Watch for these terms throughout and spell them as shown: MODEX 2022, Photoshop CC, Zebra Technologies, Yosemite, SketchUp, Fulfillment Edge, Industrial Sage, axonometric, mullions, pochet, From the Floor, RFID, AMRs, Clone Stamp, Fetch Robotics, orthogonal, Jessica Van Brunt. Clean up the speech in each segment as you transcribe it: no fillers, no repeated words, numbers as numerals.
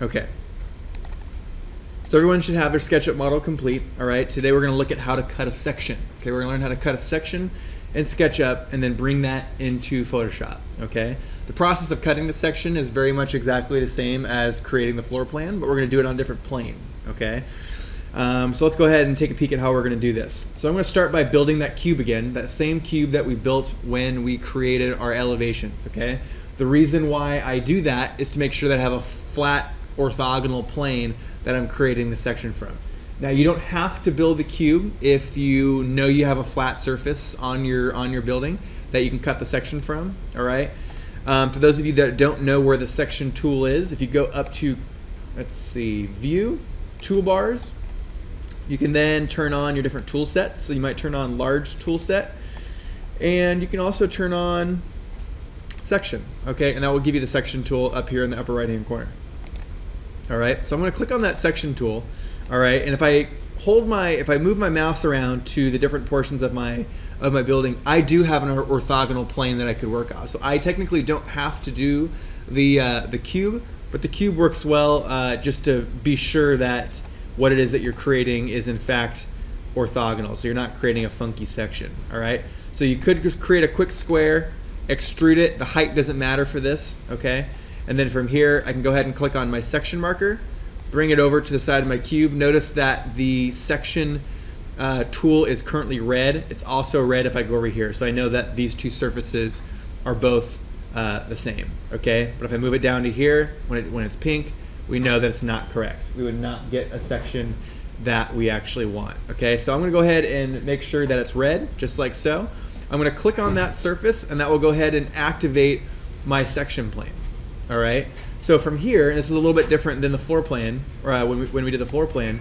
Okay. So everyone should have their SketchUp model complete. All right, today we're gonna look at how to cut a section. Okay, we're gonna learn how to cut a section in SketchUp and then bring that into Photoshop, okay? The process of cutting the section is very much exactly the same as creating the floor plan, but we're gonna do it on a different plane, okay? So let's go ahead and take a peek at how we're gonna do this. So I'm gonna start by building that cube again, that same cube that we built when we created our elevations, okay? The reason why I do that is to make sure that I have a flat orthogonal plane that I'm creating the section from. Now you don't have to build the cube if you know you have a flat surface on your building that you can cut the section from, all right? For those of you that don't know where the section tool is, if you go up to, let's see, View, Toolbars, you can then turn on your different tool sets. So you might turn on Large Tool Set, and you can also turn on Section, okay? And that will give you the section tool up here in the upper right-hand corner. All right, so I'm gonna click on that section tool. All right, and if I move my mouse around to the different portions of my building, I do have an orthogonal plane that I could work off. So I technically don't have to do the cube, but the cube works well just to be sure that what it is that you're creating is in fact orthogonal. So you're not creating a funky section. All right, so you could just create a quick square, extrude it. The height doesn't matter for this, okay? And then from here, I can go ahead and click on my section marker, bring it over to the side of my cube. Notice that the section tool is currently red. It's also red if I go over here. So I know that these two surfaces are both the same, okay? But if I move it down to here, when it's pink, we know that it's not correct. We would not get a section that we actually want, okay? So I'm gonna go ahead and make sure that it's red, just like so. I'm gonna click on that surface and that will go ahead and activate my section plane, all right? So from here, and this is a little bit different than the floor plan, or when we did the floor plan,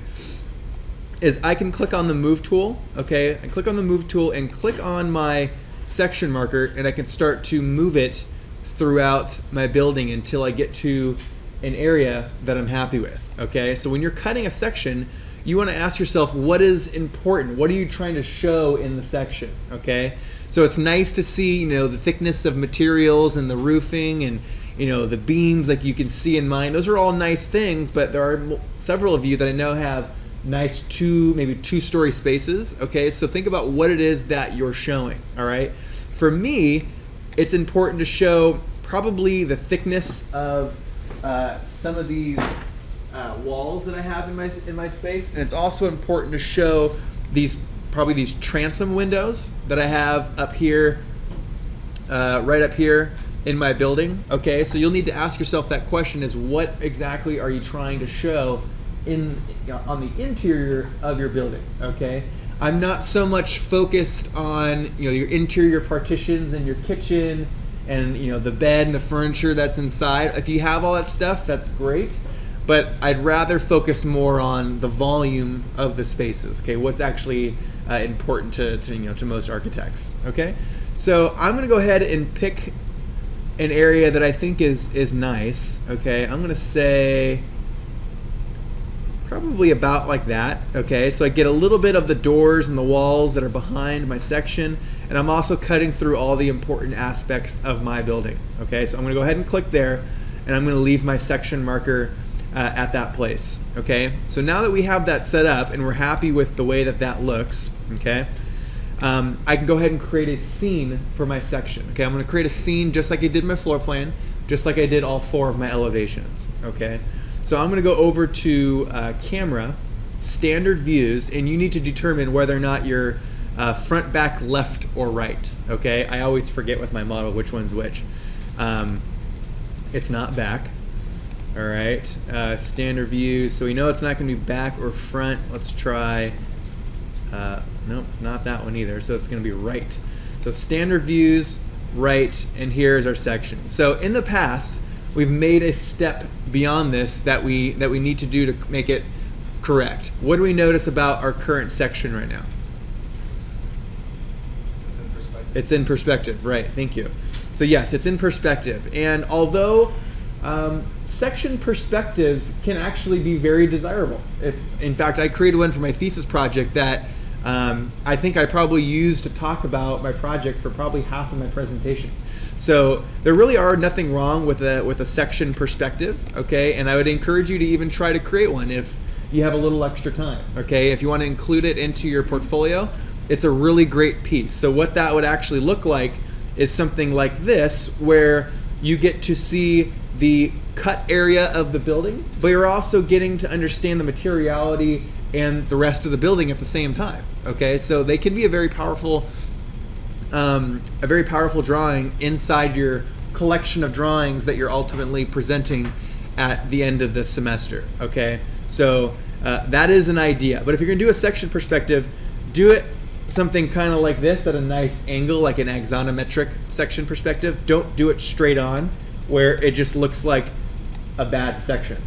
is I can click on the move tool, okay? I click on the move tool and click on my section marker, and I can start to move it throughout my building until I get to an area that I'm happy with, okay? So when you're cutting a section, you wanna ask yourself, what is important? What are you trying to show in the section, okay? So it's nice to see, you know, the thickness of materials and the roofing and, you know, the beams, like you can see in mine. Those are all nice things, but there are several of you that I know have nice maybe two-story spaces, okay? So think about what it is that you're showing, all right? For me, it's important to show probably the thickness of some of these walls that I have in my space, and it's also important to show probably these transom windows that I have up here, right up here, in my building, okay? So you'll need to ask yourself that question, is what exactly are you trying to show on the interior of your building, okay? I'm not so much focused on, you know, your interior partitions and your kitchen and, you know, the bed and the furniture that's inside. If you have all that stuff, that's great, but I'd rather focus more on the volume of the spaces, okay? What's actually important to most architects, okay? So I'm gonna go ahead and pick an area that I think is nice, okay? I'm gonna say probably about like that, okay? So I get a little bit of the doors and the walls that are behind my section, and I'm also cutting through all the important aspects of my building, okay? So I'm gonna go ahead and click there, and I'm gonna leave my section marker at that place, okay? So now that we have that set up and we're happy with the way that that looks, okay? I can go ahead and create a scene for my section. Okay, I'm gonna create a scene just like I did my floor plan, just like I did all four of my elevations, okay? So I'm gonna go over to Camera, Standard Views, and you need to determine whether or not you're front, back, left, or right, okay? I always forget with my model which one's which. It's not back, all right? Standard Views, so we know it's not gonna be back or front. Let's try, nope, it's not that one either, so it's gonna be right. So Standard Views, right, and here's our section. So in the past, we've made a step beyond this that we need to do to make it correct. What do we notice about our current section right now? It's in perspective. It's in perspective, right, thank you. So yes, it's in perspective, and although section perspectives can actually be very desirable. In fact, I created one for my thesis project that I think I probably used to talk about my project for probably half of my presentation. So there really are nothing wrong with a section perspective, okay? And I would encourage you to even try to create one if you have a little extra time, okay? If you want to include it into your portfolio, it's a really great piece. So what that would actually look like is something like this, where you get to see the cut area of the building, but you're also getting to understand the materiality and the rest of the building at the same time, okay? So they can be a very powerful drawing inside your collection of drawings that you're ultimately presenting at the end of this semester, okay? So that is an idea. But if you're gonna do a section perspective, do it something kind of like this at a nice angle, like an axonometric section perspective. Don't do it straight on where it just looks like a bad section,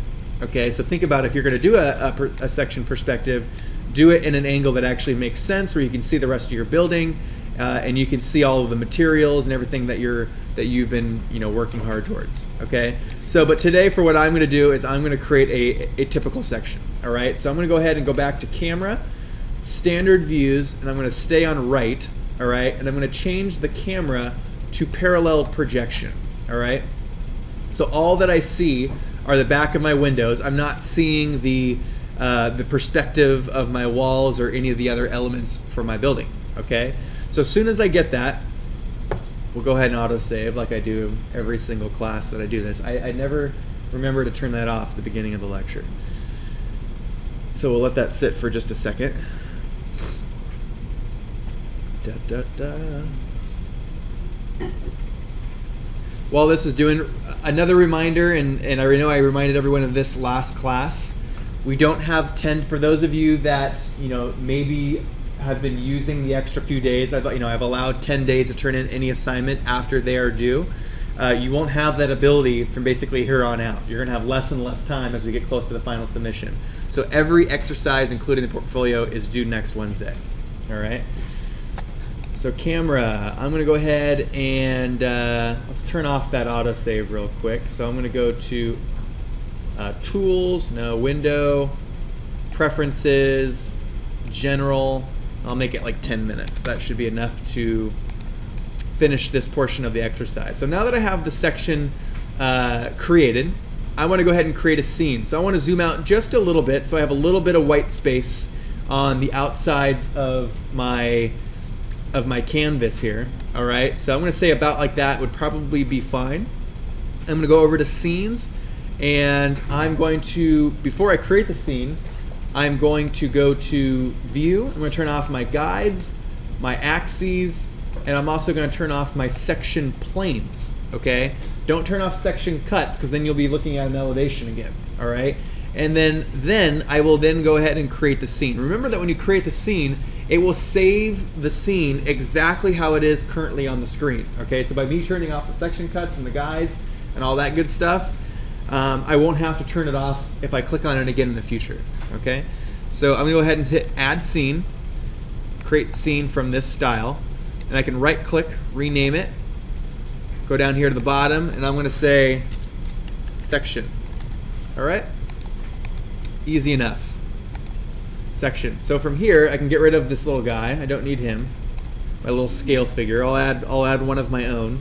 okay? So think about if you're gonna do a section perspective, do it in an angle that actually makes sense where you can see the rest of your building, and you can see all of the materials and everything that you've been working hard towards, okay? So, but today for what I'm gonna do is I'm gonna create a typical section, all right? So I'm gonna go ahead and go back to camera, standard views, and I'm gonna stay on right, all right? And I'm gonna change the camera to parallel projection, all right? So all that I see are the back of my windows. I'm not seeing the perspective of my walls or any of the other elements for my building, okay? So as soon as I get that, we'll go ahead and autosave like I do every single class that I do this. I never remember to turn that off at the beginning of the lecture. So we'll let that sit for just a second. Da, da, da. While this is doing, another reminder, and I know I reminded everyone of this last class, we don't have 10, for those of you that, maybe have been using the extra few days, I've allowed 10 days to turn in any assignment after they are due. You won't have that ability from basically here on out. You're gonna have less and less time as we get close to the final submission. So every exercise, including the portfolio, is due next Wednesday, all right? So camera, I'm gonna go ahead and let's turn off that autosave real quick. So I'm gonna go to tools, no, window, preferences, general. I'll make it like 10 minutes. That should be enough to finish this portion of the exercise. So now that I have the section created, I wanna go ahead and create a scene. So I wanna zoom out just a little bit so I have a little bit of white space on the outsides of my canvas here, all right? So I'm gonna say about like that would probably be fine. I'm gonna go over to scenes, and I'm going to, before I create the scene, I'm going to go to view. I'm gonna turn off my guides, my axes, and I'm also gonna turn off my section planes, okay? Don't turn off section cuts, because then you'll be looking at an elevation again, all right? And then I will then go ahead and create the scene. Remember that when you create the scene, it will save the scene exactly how it is currently on the screen, okay? So by me turning off the section cuts and the guides and all that good stuff, I won't have to turn it off if I click on it again in the future, okay? So I'm gonna go ahead and hit add scene, create scene from this style, and I can right click, rename it, go down here to the bottom, and I'm gonna say section, all right? Easy enough. Section. So from here, I can get rid of this little guy. I don't need him. My little scale figure. I'll add one of my own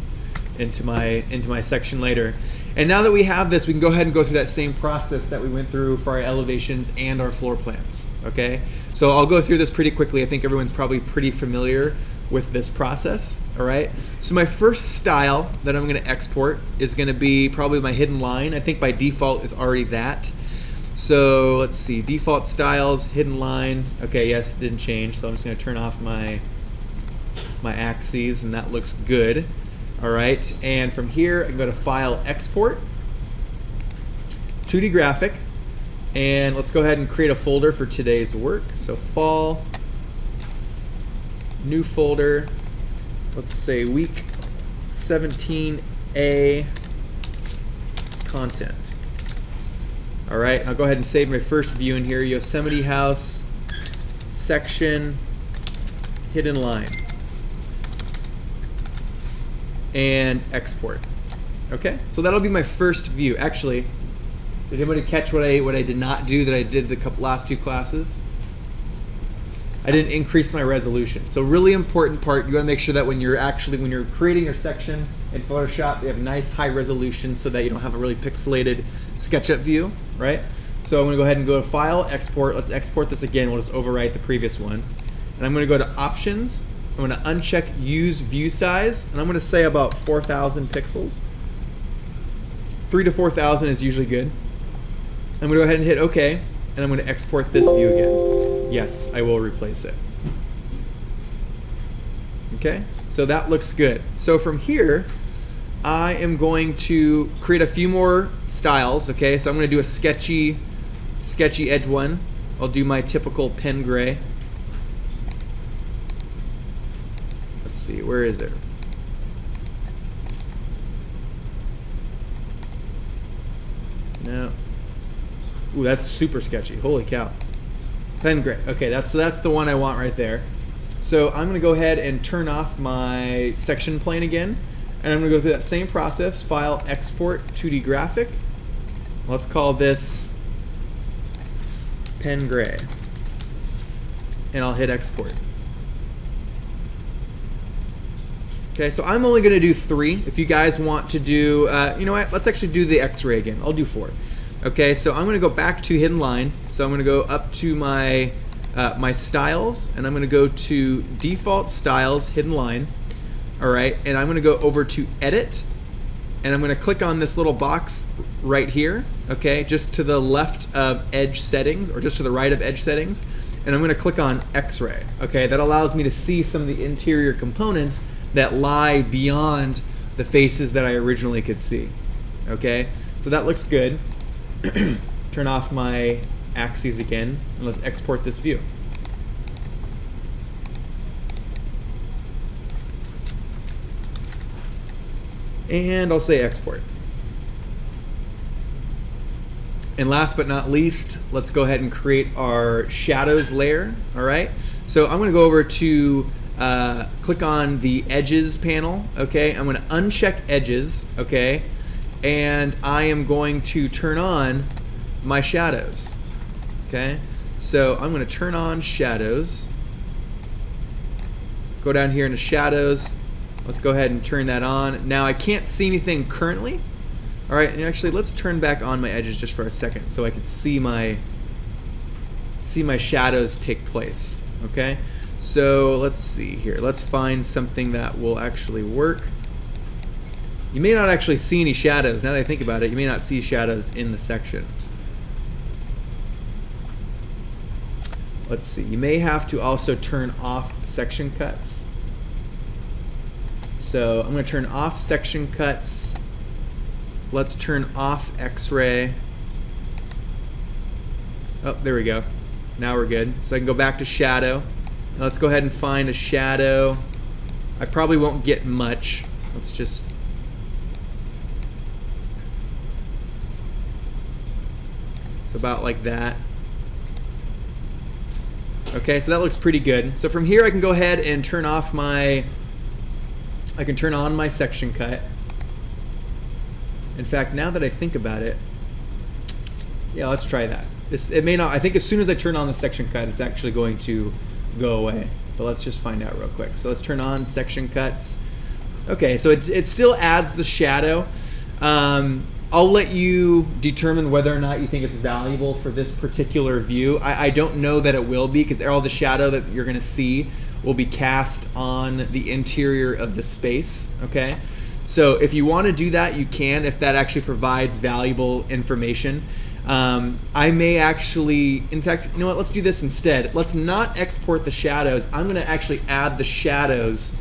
into my section later. And now that we have this, we can go ahead and go through that same process that we went through for our elevations and our floor plans. Okay. So I'll go through this pretty quickly. I think everyone's probably pretty familiar with this process. All right. So my first style that I'm going to export is going to be probably my hidden line. I think by default it's already that. So let's see, default styles, hidden line. Okay, yes, it didn't change. So I'm just gonna turn off my axes, and that looks good. All right, and from here, I can go to File, Export, 2D Graphic, and let's go ahead and create a folder for today's work. So Fall, new folder, let's say Week 17A Content. All right, I'll go ahead and save my first view in here, Yosemite House, section, hidden line, and export. Okay, so that'll be my first view. Actually, did anybody catch what I did not do that I did the last two classes? I didn't increase my resolution. So really important part, you wanna make sure that when you're creating your section, In Photoshop, they have nice high resolution so that you don't have a really pixelated SketchUp view, right? So I'm gonna go ahead and go to File, Export. Let's export this again. We'll just overwrite the previous one. And I'm gonna go to Options. I'm gonna uncheck Use View Size, and I'm gonna say about 4,000 pixels. 3 to 4,000 is usually good. I'm gonna go ahead and hit OK, and I'm gonna export this view again. Yes, I will replace it. Okay, so that looks good. So from here, I am going to create a few more styles, okay? So I'm gonna do a sketchy edge one. I'll do my typical pen gray. Let's see, where is it? No. Ooh, that's super sketchy, holy cow. Pen gray, okay, that's the one I want right there. So I'm gonna go ahead and turn off my section plane again. And I'm gonna go through that same process, File, Export, 2D Graphic. Let's call this Pen Gray. And I'll hit Export. Okay, so I'm only gonna do 3. If you guys want to do, you know what, let's actually do the X-ray again. I'll do 4. Okay, so I'm gonna go back to Hidden Line. So I'm gonna go up to my, my Styles, and I'm gonna go to Default Styles, Hidden Line. All right, and I'm gonna go over to Edit, and I'm gonna click on this little box right here, okay, just to the left of Edge Settings, or just to the right of Edge Settings, and I'm gonna click on X-Ray, okay? That allows me to see some of the interior components that lie beyond the faces that I originally could see, okay? So that looks good. Turn off my axes again, and let's export this view. And I'll say export. And last but not least, let's go ahead and create our shadows layer, all right? So I'm gonna go over to, click on the edges panel, okay? I'm gonna uncheck edges, okay? And I am going to turn on my shadows, okay? So I'm gonna turn on shadows. Go down here into shadows. Let's go ahead and turn that on. Now I can't see anything currently. All right, and actually let's turn back on my edges just for a second so I can see my shadows take place, okay? So let's see here. Let's find something that will actually work. You may not actually see any shadows. Now that I think about it, you may not see shadows in the section. Let's see, you may have to also turn off section cuts. So I'm going to turn off section cuts. Let's turn off X-ray. Oh, there we go. Now we're good. So I can go back to shadow. And let's go ahead and find a shadow. I probably won't get much. Let's just... it's about like that. Okay, so that looks pretty good. So from here I can go ahead and turn off my... I can turn on my section cut. In fact, now that I think about it, yeah, let's try that. It may not, I think as soon as I turn on the section cut, it's actually going to go away. But let's just find out real quick. So let's turn on section cuts. Okay, so it still adds the shadow. I'll let you determine whether or not you think it's valuable for this particular view. I don't know that it will be, because all the shadow that you're gonna see will be cast on the interior of the space, okay? So if you want to do that, you can, if that actually provides valuable information. I may actually, in fact, you know what, let's do this instead. Let's not export the shadows. I'm gonna actually add the shadows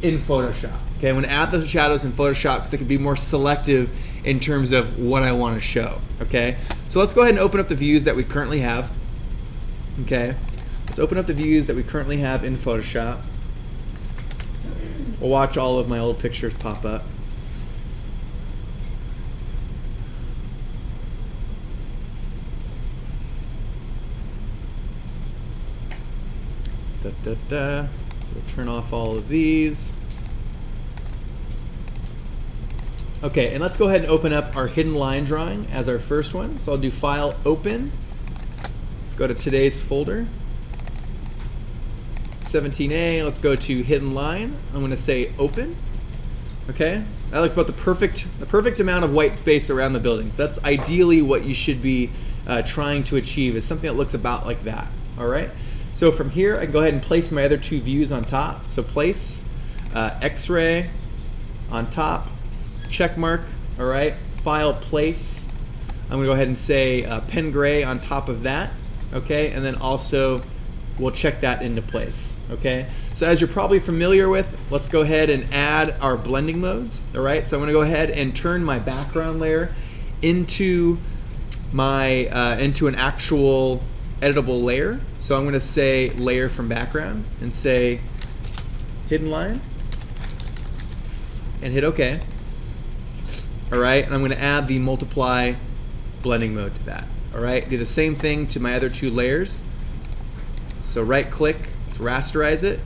in Photoshop, okay? I'm gonna add the shadows in Photoshop because it can be more selective in terms of what I want to show, okay? So let's go ahead and open up the views that we currently have, okay? Let's open up the views that we currently have in Photoshop. We'll watch all of my old pictures pop up. So we'll turn off all of these. Okay, and let's go ahead and open up our hidden line drawing as our first one. So I'll do File, Open. Let's go to today's folder. 17A, let's go to Hidden Line. I'm gonna say Open. Okay, that looks about the perfect amount of white space around the buildings. That's ideally what you should be trying to achieve, is something that looks about like that. All right, so from here I can go ahead and place my other two views on top. So place X-ray on top, check mark. All right, file, place. I'm gonna go ahead and say pen gray on top of that. Okay, and then also we'll check that into place. Okay, so as you're probably familiar with, let's go ahead and add our blending modes. All right, so I'm going to go ahead and turn my background layer into my into an actual editable layer. So I'm going to say layer from background and say hidden line and hit OK. All right, and I'm going to add the multiply blending mode to that. All right, do the same thing to my other two layers. So right click, let's rasterize it,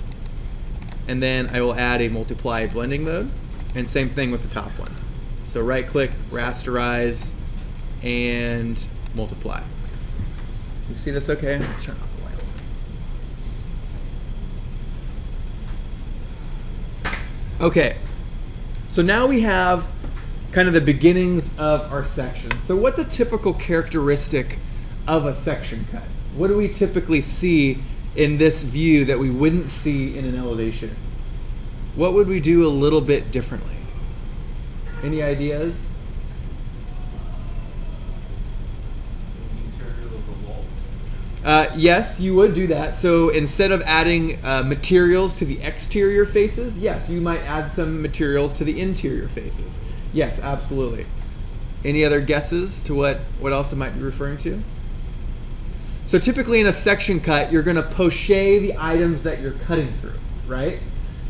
and then I will add a multiply blending mode, and same thing with the top one. So right click, rasterize, and multiply. You see this okay? Let's turn off the light. Okay, so now we have kind of the beginnings of our section. So what's a typical characteristic of a section cut? What do we typically see in this view that we wouldn't see in an elevation? What would we do a little bit differently? Any ideas? The interior of the walls. Yes, you would do that. So instead of adding materials to the exterior faces, yes, you might add some materials to the interior faces. Yes, absolutely. Any other guesses to what else it might be referring to? So typically in a section cut, you're going to pochet the items that you're cutting through, right?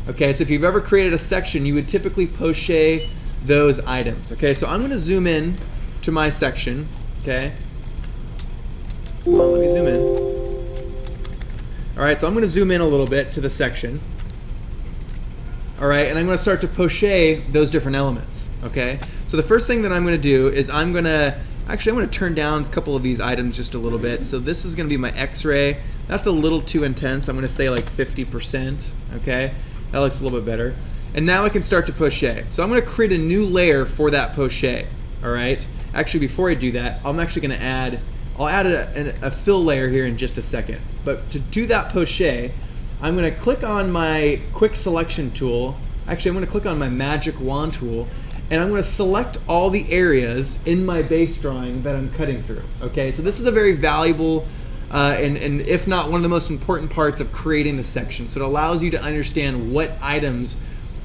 Okay, so if you've ever created a section, you would typically pochet those items. Okay, so I'm going to zoom in to my section, okay? Hold on, let me zoom in. All right, so I'm going to zoom in a little bit to the section. All right, and I'm going to start to pochet those different elements, okay? So the first thing that I'm going to do is I'm going to actually, I'm going to turn down a couple of these items just a little bit. So this is going to be my X-ray. That's a little too intense. I'm going to say like 50%. Okay, that looks a little bit better. And now I can start to pochet. So I'm going to create a new layer for that pochet. All right. Actually, before I do that, I'm actually going to add. I'll add a fill layer here in just a second. But to do that pochet, I'm going to click on my quick selection tool. Actually, I'm going to click on my magic wand tool. And I'm going to select all the areas in my base drawing that I'm cutting through. Okay, so this is a very valuable and if not one of the most important parts of creating the section. So it allows you to understand what items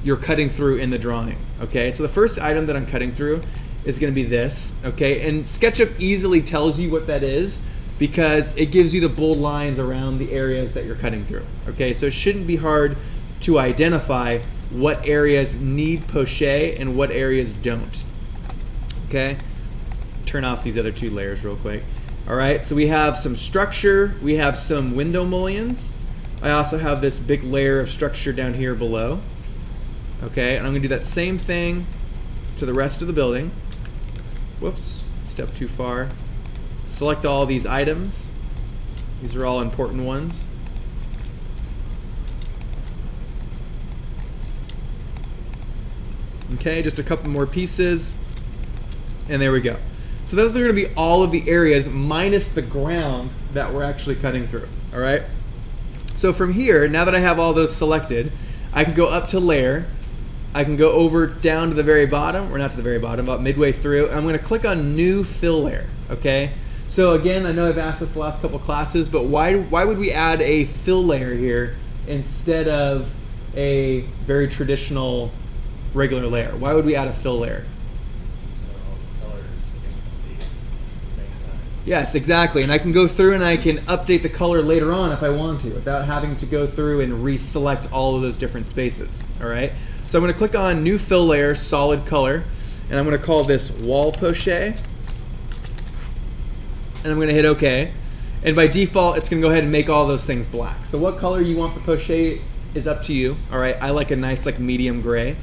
you're cutting through in the drawing. Okay, so the first item that I'm cutting through is going to be this. Okay, and SketchUp easily tells you what that is because it gives you the bold lines around the areas that you're cutting through. Okay, so it shouldn't be hard to identify what areas need pochet and what areas don't. Okay, turn off these other two layers real quick. All right, so we have some structure, we have some window mullions. I also have this big layer of structure down here below. Okay, and I'm gonna do that same thing to the rest of the building. Whoops, step too far. Select all these items. These are all important ones. Okay, just a couple more pieces, and there we go. So those are going to be all of the areas minus the ground that we're actually cutting through. All right. So from here, now that I have all those selected, I can go up to layer. I can go over down to the very bottom, or not to the very bottom, about midway through. I'm going to click on new fill layer. Okay. So again, I know I've asked this the last couple classes, but why would we add a fill layer here instead of a very traditional regular layer? Why would we add a fill layer? So all the colors can update at the same time. Yes, exactly. And I can go through and I can update the color later on if I want to, without having to go through and reselect all of those different spaces. All right. So I'm going to click on new fill layer, solid color, and I'm going to call this wall pochet. And I'm going to hit OK. And by default, it's going to go ahead and make all those things black. So what color you want the pochet is up to you. All right. I like a nice like medium gray.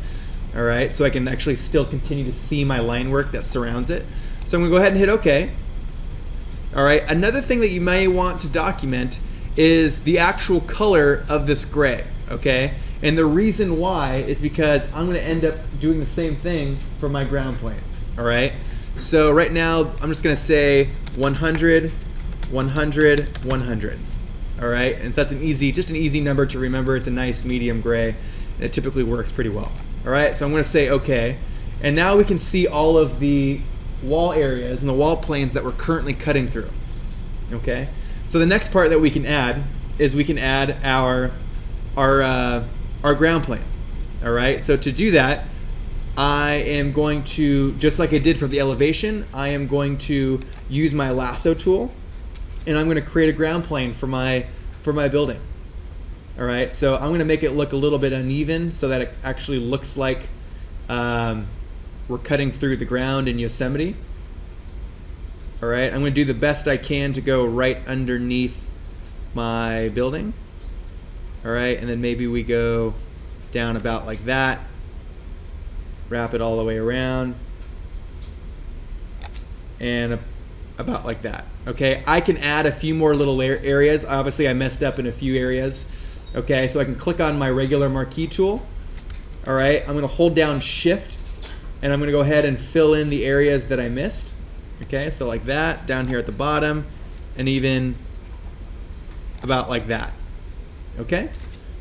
All right, so I can actually still continue to see my line work that surrounds it. So I'm gonna go ahead and hit OK. All right, another thing that you may want to document is the actual color of this gray, okay? And the reason why is because I'm going to end up doing the same thing for my ground plane. All right. So right now, I'm just going to say 100, 100, 100. All right. And that's an easy, just an easy number to remember. It's a nice medium gray. And it typically works pretty well. All right. So I'm going to say OK. And now we can see all of the wall areas and the wall planes that we're currently cutting through. OK. So the next part that we can add is we can add our ground plane. All right. So to do that, I am going to, just like I did for the elevation, I am going to use my lasso tool, and I'm going to create a ground plane for my building. All right. So I'm going to make it look a little bit uneven so that it actually looks like we're cutting through the ground in Yosemite. All right. I'm going to do the best I can to go right underneath my building. All right, and then maybe we go down about like that, wrap it all the way around, and about like that. Okay, I can add a few more little areas. Obviously, I messed up in a few areas. Okay, so I can click on my regular marquee tool. All right, I'm going to hold down Shift, and I'm going to go ahead and fill in the areas that I missed. Okay, so like that, down here at the bottom, and even about like that. Okay,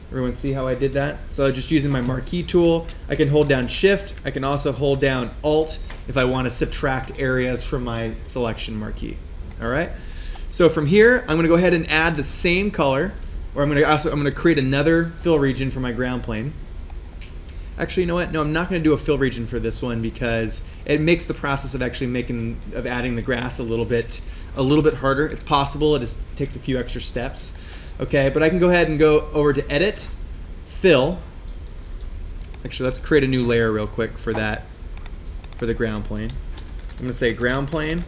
everyone see how I did that? So just using my marquee tool, I can hold down Shift. I can also hold down Alt if I want to subtract areas from my selection marquee. All right. So from here, I'm going to go ahead and add the same color, or I'm going to create another fill region for my ground plane. Actually, you know what? No, I'm not going to do a fill region for this one because it makes the process of actually adding the grass a little bit harder. It's possible. It just takes a few extra steps. Okay, but I can go ahead and go over to Edit, Fill. Actually, let's create a new layer real quick for that, for the ground plane. I'm going to say ground plane,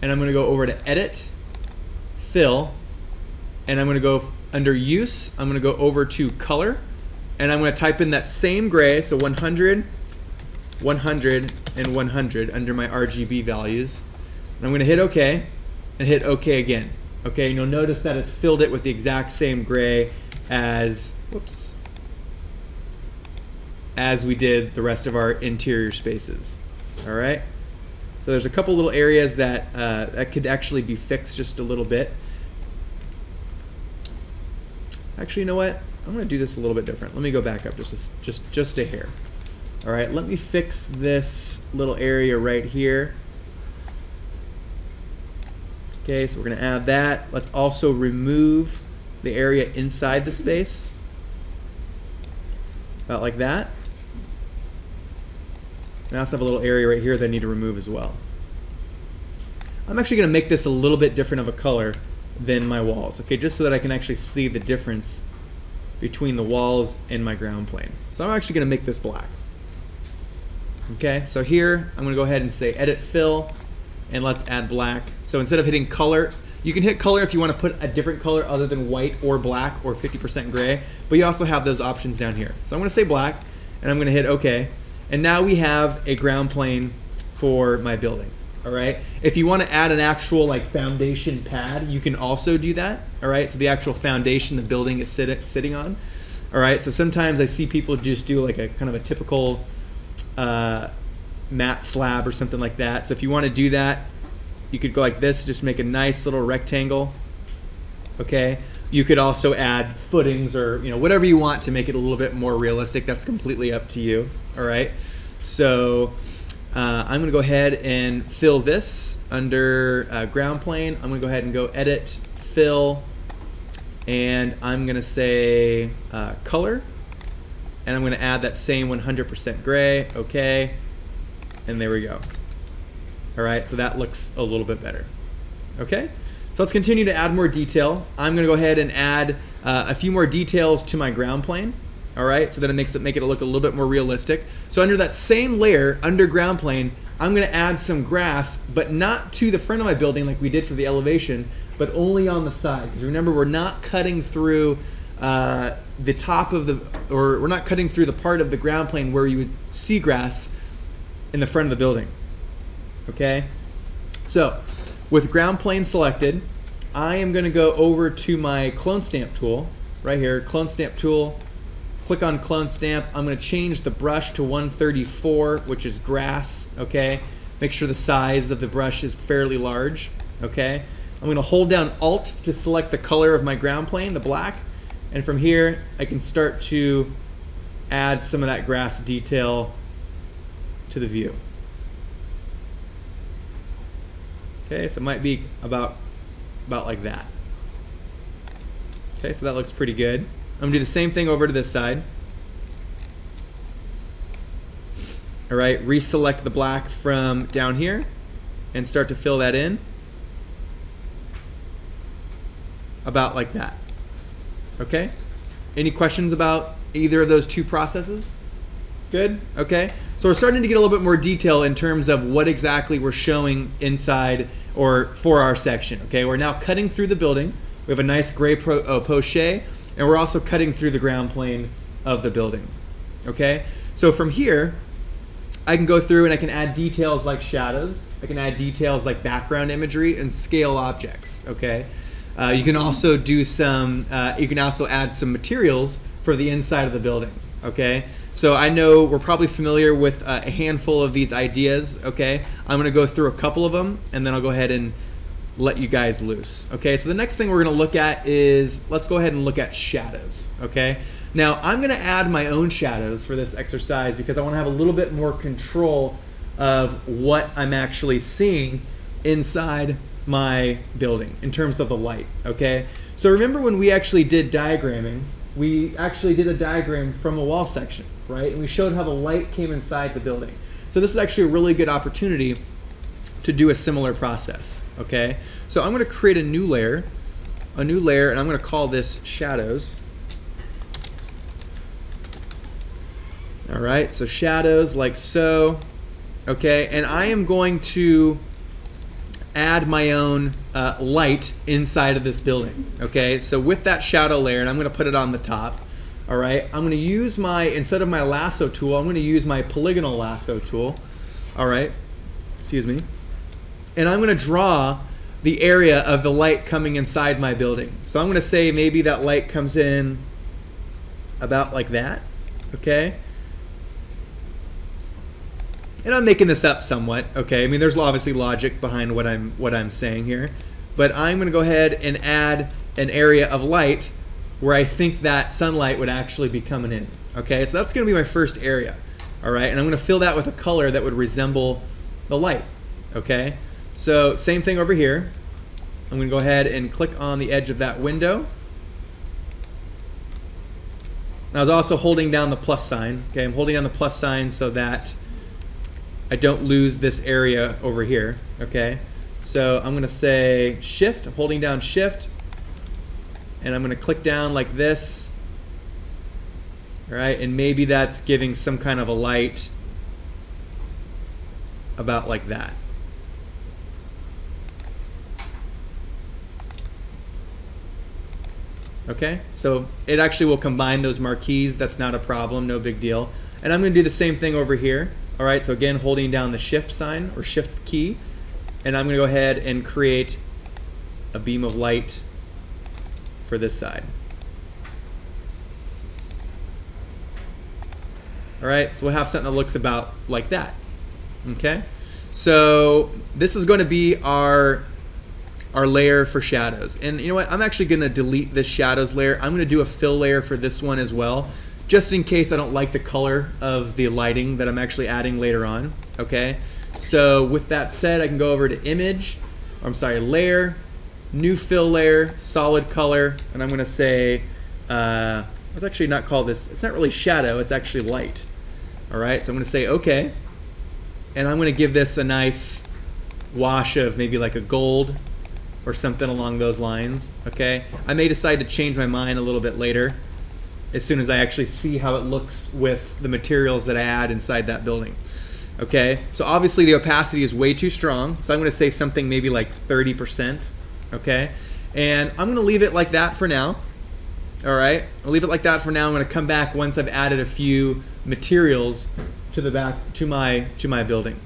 and I'm going to go over to Edit, Fill, and I'm going to go under Use. I'm going to go over to Color, and I'm going to type in that same gray, so 100, 100, and 100 under my RGB values. And I'm going to hit OK, and hit OK again. Okay, and you'll notice that it's filled it with the exact same gray as, whoops, as we did the rest of our interior spaces. All right, so there's a couple little areas that that could actually be fixed just a little bit. Actually, you know what? I'm going to do this a little bit different. Let me go back up just a hair. All right, let me fix this little area right here. Okay, so we're going to add that. Let's also remove the area inside the space, about like that. And I also have a little area right here that I need to remove as well. I'm actually going to make this a little bit different of a color than my walls, okay, just so that I can actually see the difference between the walls and my ground plane. So I'm actually going to make this black. Okay, so here I'm going to go ahead and say Edit, Fill. And let's add black. So instead of hitting color, you can hit color if you want to put a different color other than white or black or 50% gray, but you also have those options down here. So I'm going to say black, and I'm going to hit OK. And now we have a ground plane for my building. All right. If you want to add an actual like foundation pad, you can also do that. All right. So the actual foundation the building is sitting on. All right. So sometimes I see people just do like a kind of a typical matte slab or something like that. So if you want to do that, you could go like this, just make a nice little rectangle. Okay, you could also add footings or, you know, whatever you want to make it a little bit more realistic. That's completely up to you. All right, so I'm gonna go ahead and fill this under ground plane. I'm gonna go ahead and go Edit, Fill, and I'm gonna say Color, and I'm gonna add that same 100% gray. Okay, and there we go. All right, so that looks a little bit better. Okay, so let's continue to add more detail. I'm going to go ahead and add a few more details to my ground plane. All right, so that it makes it look a little bit more realistic. So under that same layer, under ground plane, I'm going to add some grass, but not to the front of my building like we did for the elevation, but only on the side. Because remember, we're not cutting through the top of the, or we're not cutting through the part of the ground plane where you would see grass in the front of the building. Okay, so with ground plane selected, I am going to go over to my Clone Stamp tool right here, Clone Stamp tool, click on Clone Stamp. I'm going to change the brush to 134, which is grass, okay? Make sure the size of the brush is fairly large, okay? I'm going to hold down Alt to select the color of my ground plane, the black, and from here I can start to add some of that grass detail to the view. Okay, so it might be about like that. Okay, so that looks pretty good. I'm gonna do the same thing over to this side. All right, reselect the black from down here and start to fill that in. About like that. Okay? Any questions about either of those two processes? Good? Okay. So we're starting to get a little bit more detail in terms of what exactly we're showing inside or for our section. Okay, we're now cutting through the building. We have a nice gray pochet, and we're also cutting through the ground plane of the building. Okay, so from here, I can go through and I can add details like shadows. I can add details like background imagery and scale objects. Okay, you can also do some. You can also add some materials for the inside of the building. Okay. So I know we're probably familiar with a handful of these ideas, okay? I'm gonna go through a couple of them and then I'll go ahead and let you guys loose, okay? So the next thing we're gonna look at is, let's go ahead and look at shadows, okay? Now I'm gonna add my own shadows for this exercise because I wanna have a little bit more control of what I'm actually seeing inside my building in terms of the light, okay? So remember when we actually did diagramming, we actually did a diagram from a wall section, right? And we showed how the light came inside the building. So this is actually a really good opportunity to do a similar process, okay? So I'm going to create a new layer, and I'm going to call this shadows. All right, so shadows like so, okay? And I am going to add my own light inside of this building, okay? So with that shadow layer, and I'm going to put it on the top. All right, I'm going to use my, instead of my lasso tool, I'm going to use my polygonal lasso tool. All right, excuse me. And I'm going to draw the area of the light coming inside my building. So I'm going to say maybe that light comes in about like that, okay? And I'm making this up somewhat, okay? I mean, there's obviously logic behind what I'm saying here, but I'm going to go ahead and add an area of light where I think that sunlight would actually be coming in. Okay, so that's gonna be my first area. All right, and I'm gonna fill that with a color that would resemble the light. Okay, so same thing over here. I'm gonna go ahead and click on the edge of that window. And I was also holding down the plus sign. Okay, I'm holding down the plus sign so that I don't lose this area over here. Okay, so I'm gonna say Shift, I'm holding down Shift, and I'm going to click down like this, all right, and maybe that's giving some kind of a light about like that. Okay, so it actually will combine those marquees. That's not a problem, no big deal. And I'm going to do the same thing over here, all right, so again, holding down the shift sign or shift key, and I'm going to go ahead and create a beam of light for this side. All right, so we'll have something that looks about like that. Okay, so this is going to be our layer for shadows. And you know what? I'm actually going to delete this shadows layer. I'm going to do a fill layer for this one as well, just in case I don't like the color of the lighting that I'm actually adding later on. Okay, so with that said, I can go over to Image, I'm sorry, Layer, New fill layer, solid color, and I'm going to say, let's actually not call this, it's not really shadow, it's actually light. All right, so I'm going to say okay, and I'm going to give this a nice wash of maybe like a gold or something along those lines, okay? I may decide to change my mind a little bit later as soon as I actually see how it looks with the materials that I add inside that building. Okay, so obviously the opacity is way too strong, so I'm going to say something maybe like 30%. Okay, and I'm going to leave it like that for now. All right, I'll leave it like that for now. I'm going to come back once I've added a few materials to the back to my building.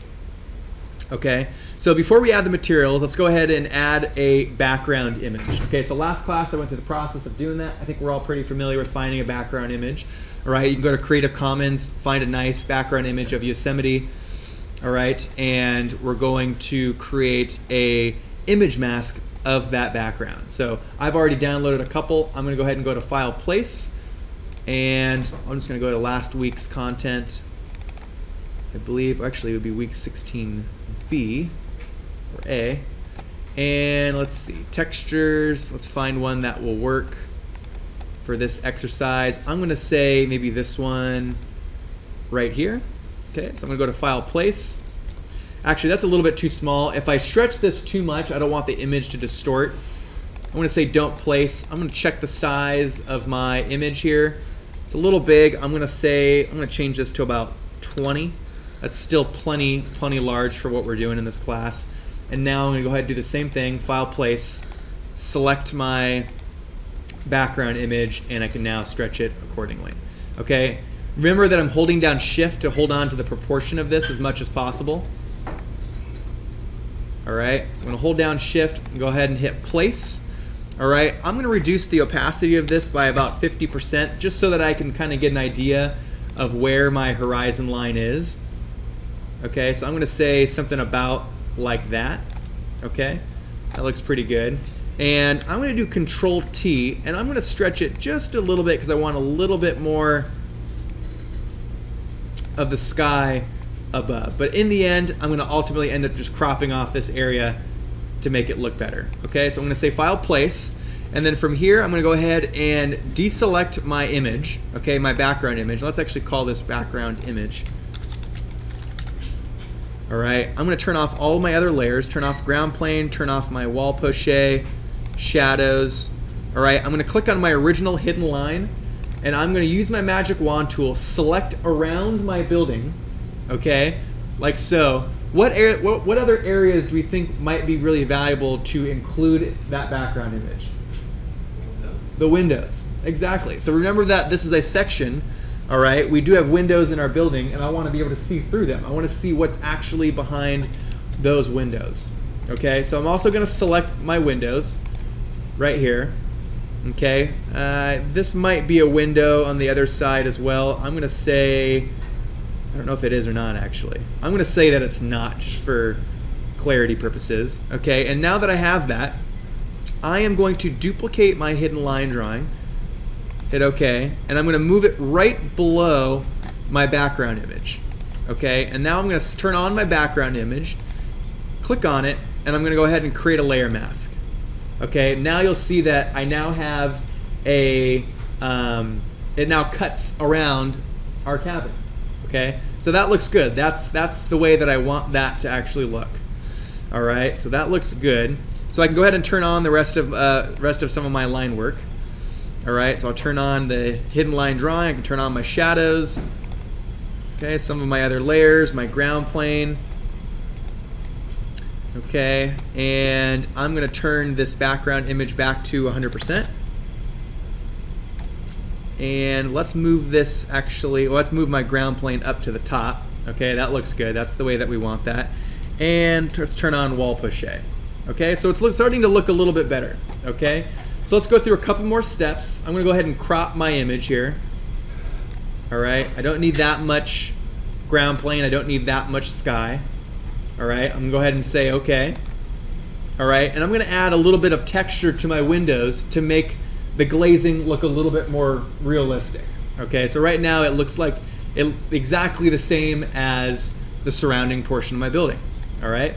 Okay, so before we add the materials, let's go ahead and add a background image. Okay, so last class I went through the process of doing that. I think we're all pretty familiar with finding a background image. All right, you can go to Creative Commons, find a nice background image of Yosemite. All right, and we're going to create a image mask of that background. So I've already downloaded a couple. I'm gonna go ahead and go to File, Place, and I'm just gonna go to last week's content. I believe actually it would be week 16B or A. And let's see, textures, let's find one that will work for this exercise. I'm gonna say maybe this one right here. Okay, so I'm gonna go to File, Place. Actually, that's a little bit too small. If I stretch this too much, I don't want the image to distort. I'm gonna say don't place. I'm gonna check the size of my image here. It's a little big. I'm gonna change this to about 20. That's still plenty large for what we're doing in this class. And now I'm going to go ahead and do the same thing, File, Place, select my background image, and I can now stretch it accordingly. Okay, remember that I'm holding down Shift to hold on to the proportion of this as much as possible. All right, so I'm going to hold down Shift and go ahead and hit Place. All right, I'm going to reduce the opacity of this by about 50% just so that I can kind of get an idea of where my horizon line is. Okay, so I'm gonna say something about like that. Okay, that looks pretty good. And I'm gonna do Control T, and I'm gonna stretch it just a little bit because I want a little bit more of the sky above. But in the end, I'm gonna ultimately end up just cropping off this area to make it look better. Okay, so I'm gonna say File, Place, and then from here, I'm gonna go ahead and deselect my image, okay, my background image. Let's actually call this background image. All right, I'm gonna turn off all my other layers, turn off ground plane, turn off my wall poche, shadows. All right, I'm gonna click on my original hidden line, and I'm gonna use my magic wand tool, select around my building, okay, like so. What other areas do we think might be really valuable to include that background image? The windows, exactly. So remember that this is a section, all right? We do have windows in our building, and I want to be able to see through them. I want to see what's actually behind those windows, okay? So I'm also going to select my windows right here, okay? This might be a window on the other side as well. I'm going to say, I don't know if it is or not, actually. I'm going to say that it's not, just for clarity purposes, okay? And now that I have that, I am going to duplicate my hidden line drawing, hit OK, and I'm going to move it right below my background image. Okay, and now I'm going to turn on my background image, click on it, and I'm going to go ahead and create a layer mask. Okay, now you'll see that I now have a, it now cuts around our cabin. Okay, so that looks good. That's the way that I want that to actually look. All right, so that looks good. So I can go ahead and turn on the rest of some of my line work. All right, so I'll turn on the hidden line drawing. I can turn on my shadows. Okay, some of my other layers, my ground plane. Okay, and I'm gonna turn this background image back to 100%. And let's move this actually, well, let's move my ground plane up to the top. Okay, that looks good. That's the way that we want that. And let's turn on wall poche. Okay, so it's starting to look a little bit better. Okay, so let's go through a couple more steps. I'm gonna go ahead and crop my image here. All right, I don't need that much ground plane. I don't need that much sky. All right, I'm gonna go ahead and say okay. All right, and I'm gonna add a little bit of texture to my windows to make the glazing look a little bit more realistic. Okay, so right now it looks like exactly the same as the surrounding portion of my building. All right.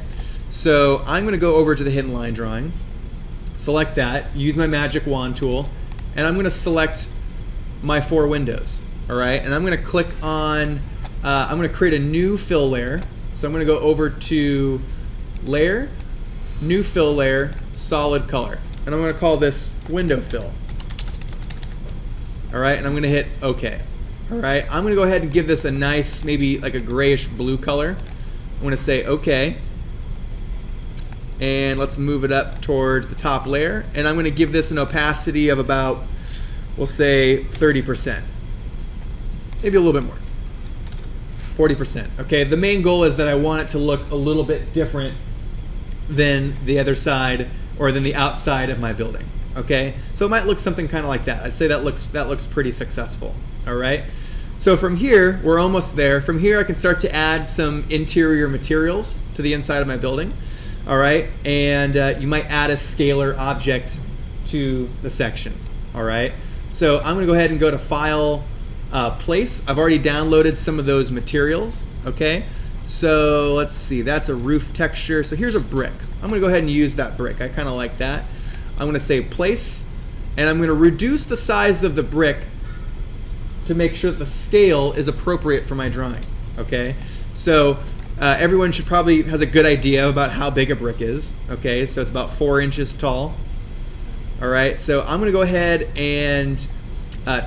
So I'm going to go over to the hidden line drawing, select that, use my magic wand tool, and I'm going to select my four windows. All right, and I'm going to click on, I'm going to create a new fill layer. So I'm going to go over to Layer, New Fill Layer, Solid Color, and I'm going to call this Window Fill. All right, and I'm going to hit OK. All right, I'm going to go ahead and give this a nice, maybe like a grayish blue color. I'm going to say OK. And let's move it up towards the top layer. And I'm gonna give this an opacity of about, we'll say 30%. Maybe a little bit more. 40%. Okay, the main goal is that I want it to look a little bit different than the other side or than the outside of my building. Okay, so it might look something kind of like that. I'd say that looks pretty successful. All right, so from here, we're almost there. From here, I can start to add some interior materials to the inside of my building. All right, and you might add a scalar object to the section. All right, so I'm gonna go ahead and go to File, Place. I've already downloaded some of those materials. Okay, so let's see, that's a roof texture. So here's a brick. I'm gonna go ahead and use that brick. I kind of like that. I'm gonna say Place, and I'm gonna reduce the size of the brick to make sure that the scale is appropriate for my drawing. Okay, so everyone should probably has a good idea about how big a brick is. Okay, so it's about 4 inches tall. All right, so I'm gonna go ahead and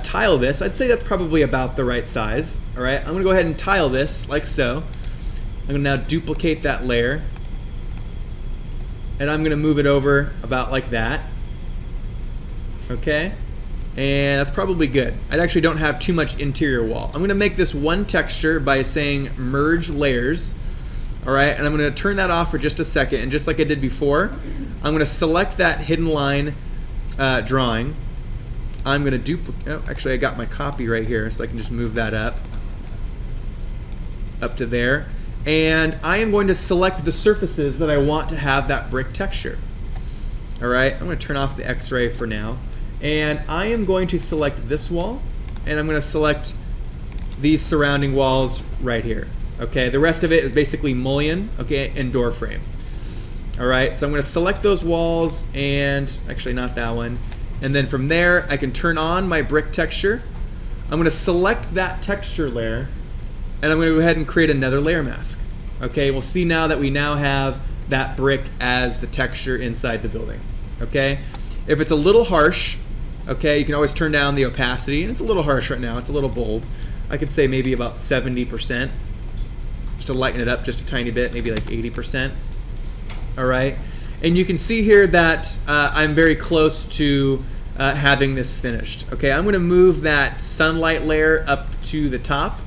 tile this. I'd say that's probably about the right size. All right, I'm gonna go ahead and tile this like so. I'm gonna now duplicate that layer, and I'm gonna move it over about like that. Okay, and that's probably good. I actually don't have too much interior wall. I'm gonna make this one texture by saying merge layers. All right, and I'm gonna turn that off for just a second, and just like I did before, I'm gonna select that hidden line drawing. I'm gonna duplicate, oh, actually I got my copy right here, so I can just move that up to there. And I am going to select the surfaces that I want to have that brick texture. All right, I'm going to turn off the X-ray for now. And I am going to select this wall, and I'm going to select these surrounding walls right here. Okay, the rest of it is basically mullion, okay, and door frame. All right, so I'm going to select those walls, and actually not that one. And then from there, I can turn on my brick texture. I'm going to select that texture layer, and I'm going to go ahead and create another layer mask. Okay, we'll see now that we now have that brick as the texture inside the building. Okay, if it's a little harsh, okay, you can always turn down the opacity, and it's a little harsh right now, it's a little bold. I could say maybe about 70%, just to lighten it up just a tiny bit, maybe like 80%. All right, and you can see here that I'm very close to having this finished. Okay, I'm going to move that sunlight layer up to the top.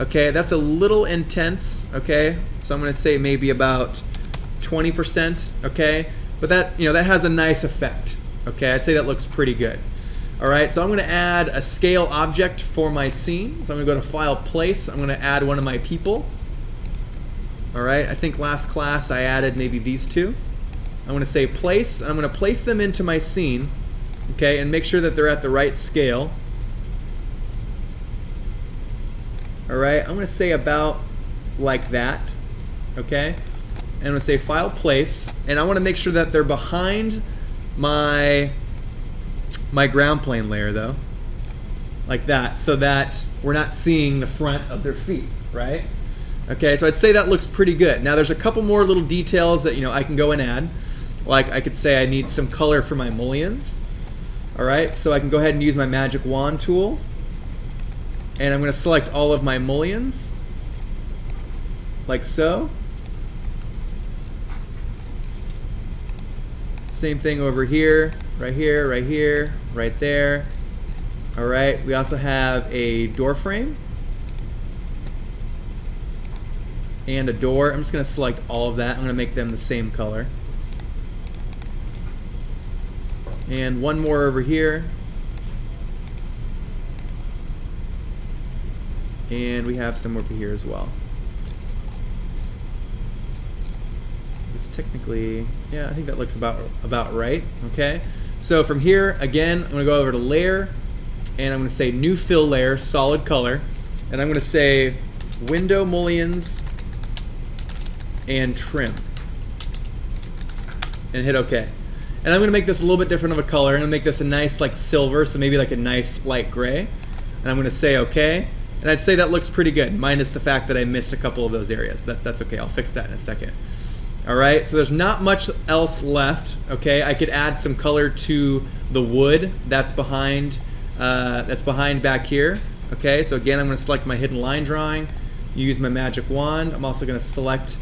Okay, that's a little intense, okay? So I'm gonna say maybe about 20%, okay? But that, you know, that has a nice effect, okay? I'd say that looks pretty good. All right, so I'm gonna add a scale object for my scene. So I'm gonna go to File, Place. I'm gonna add one of my people. All right, I think last class I added maybe these two. I'm gonna say Place, and I'm gonna place them into my scene, okay? And make sure that they're at the right scale. All right, I'm gonna say about like that, okay? And I'm gonna say File, Place, and I wanna make sure that they're behind my ground plane layer though, like that, so that we're not seeing the front of their feet, right? Okay, so I'd say that looks pretty good. Now there's a couple more little details that, you know, I can go and add. Like I could say I need some color for my mullions. All right, so I can go ahead and use my magic wand tool. And I'm going to select all of my mullions, like so. Same thing over here, right here, right here, right there. All right, we also have a door frame and a door. I'm just going to select all of that. I'm going to make them the same color. And one more over here. And we have some over here as well. It's technically, yeah, I think that looks about right, okay? So from here, again, I'm gonna go over to Layer, and I'm gonna say New Fill Layer, Solid Color, and I'm gonna say Window Mullions and Trim, and hit OK. And I'm gonna make this a little bit different of a color. I'm gonna make this a nice like silver, so maybe like a nice light gray, and I'm gonna say OK. And I'd say that looks pretty good, minus the fact that I missed a couple of those areas, but that's okay, I'll fix that in a second. All right, so there's not much else left, okay? I could add some color to the wood that's behind back here, okay? So again, I'm gonna select my hidden line drawing, use my magic wand. I'm also gonna select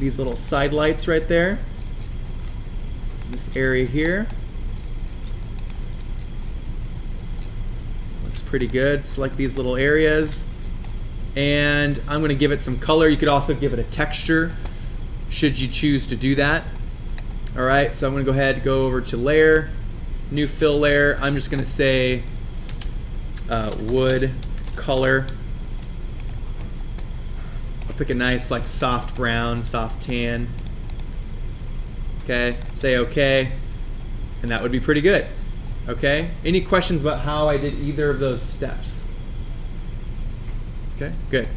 these little side lights right there, this area here. Pretty good. Select these little areas. and I'm going to give it some color. You could also give it a texture should you choose to do that. Alright, so I'm going to go ahead and go over to layer, new fill layer. I'm just going to say wood color. I'll pick a nice like soft brown, soft tan. Okay, say okay, and that would be pretty good. Okay, any questions about how I did either of those steps? Okay, good.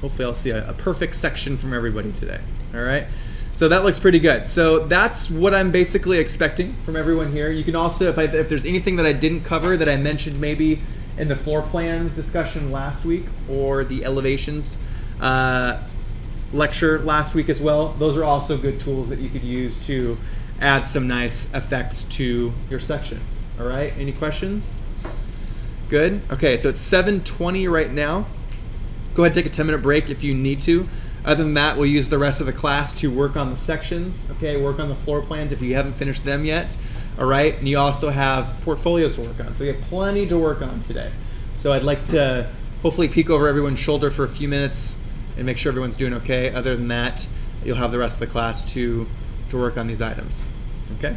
Hopefully I'll see a perfect section from everybody today. All right, so that looks pretty good. So that's what I'm basically expecting from everyone here. You can also, if there's anything that I didn't cover that I mentioned maybe in the floor plans discussion last week or the elevations lecture last week as well, those are also good tools that you could use to add some nice effects to your section. All right, any questions? Good. Okay, so it's 7:20 right now. Go ahead and take a 10-minute break if you need to. Other than that, we'll use the rest of the class to work on the sections, okay, work on the floor plans if you haven't finished them yet, all right? And you also have portfolios to work on, so you have plenty to work on today. So I'd like to hopefully peek over everyone's shoulder for a few minutes and make sure everyone's doing okay. Other than that, you'll have the rest of the class to work on these items, okay?